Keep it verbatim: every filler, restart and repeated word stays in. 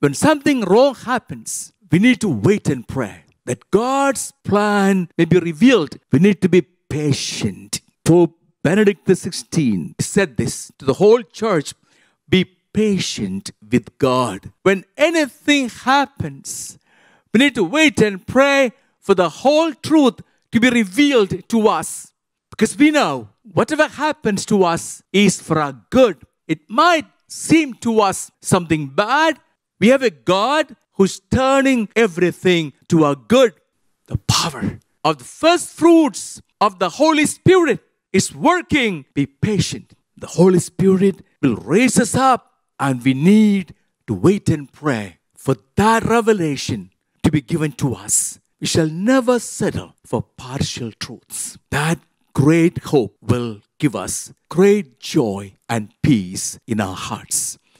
When something wrong happens, we need to wait and pray that God's plan may be revealed. We need to be patient. Pope Benedict the sixteenth said this to the whole church: be patient with God. When anything happens, we need to wait and pray for the whole truth to be revealed to us. Because we know whatever happens to us is for our good. It might seem to us something bad. We have a God who's turning everything to our good. The power of the first fruits of the Holy Spirit is working. Be patient. The Holy Spirit will raise us up, and we need to wait and pray for that revelation to be given to us. We shall never settle for partial truths. That great hope will give us great joy and peace in our hearts.